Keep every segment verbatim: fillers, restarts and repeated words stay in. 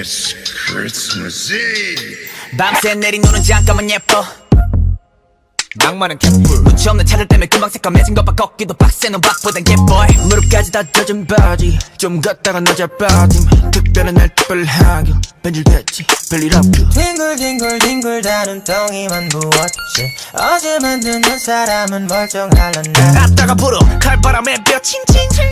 It's Christmas Eve. 밤새 내리노는 잠깐만 예뻐. 낭만은 갯불 눈치 없는 차를 때문에 금방 새까매진 것봐. 걷기도 빡세 넌 박보단 예뻐. 무릎까지 다 젖은 바지 좀 걷다가 너 자빠짐. 특별한 날 특별하게 변질됐지 별일 없죠. 뒹굴뒹굴뒹굴 다른 덩이만 부었지. 어제 만든 사람은 멀쩡할란다. 갔다가 불어 칼바람에 뼈 칭칭칭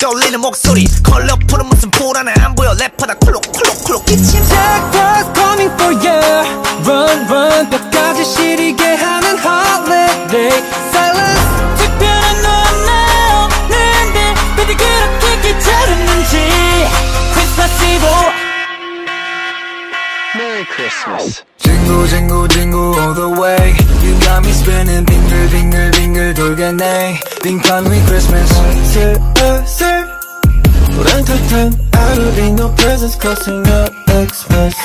떠올리는 목소리 컬러풀은 무슨 불안해 안 보여. 랩하다 콜록콜록콜록 기침. Jack was coming for you. Run run 뼈까지 시리게 하는 holiday silence. 특별한 너와 나 없는데 그들 그렇게 기다렸는지. Christmas EveL Merry Christmas. Jingle jingle jingle all the way. You got me spinning 빙글 빙글 빙글 돌겠네. 빙판 위 Christmas. 슬슬 우렁탕탕 I don't need no presents crossing up Xmas.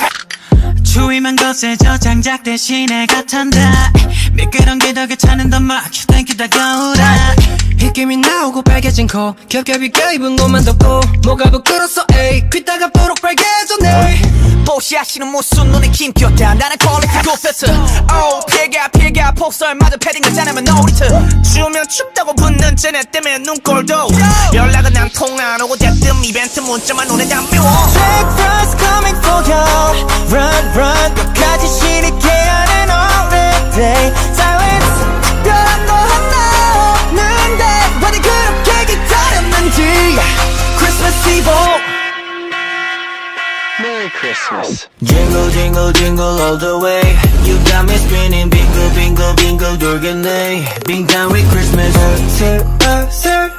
추위만 거세져 장작 대신에 가탄다. 미끄럼 기도 귀찮은 더 막 땡기다 거울아. 입김이 나오고 빨개진 코 겹겹이 껴입은 것만 덮고 뭐가 부끄러웠어 에이 귀따가 보록 빨개졌네. 보시하시는 무슨 눈에 김겼다. 나는 퀄리티 고패스 오 피해가 피해가 폭설마저 패딩 같지 않으면 노리트. 추우면 춥다고 붙는 쟤네 때문에 눈꼴도 연락은 안 통화 안 오고 대뜸 이벤트 문자만 눈에 다 미워. Jack Frost coming for you. Run run 끝까지 시리게 하는 all day silence. 특별한 너 하나 없는데 왜 그렇게 기다렸는지. Christmas EveL Merry Christmas. Jingle jingle jingle all the way. You got me spinning bingo bingo bingo 돌겠네. Bing down with Christmas. 슬슬슬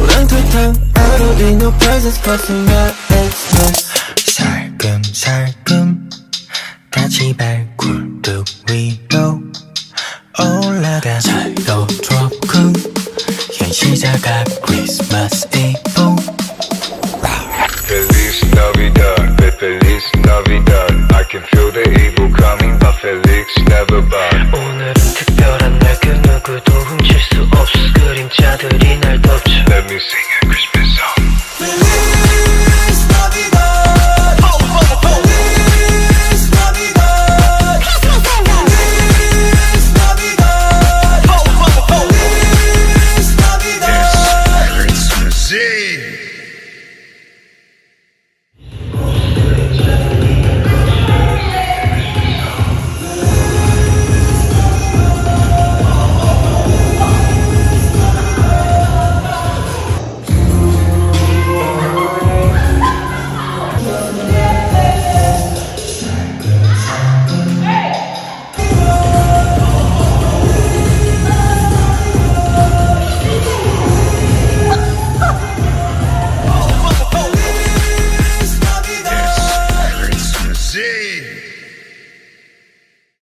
우렁탕탕 I don't need no presents crossing up Xmas. 살금살금 다시 발굴뚝 위로 올라가. 살도 조금 현시자가 Christmas EveL. Feliz Navidad, Feliz Navidad. I can feel the evil coming, but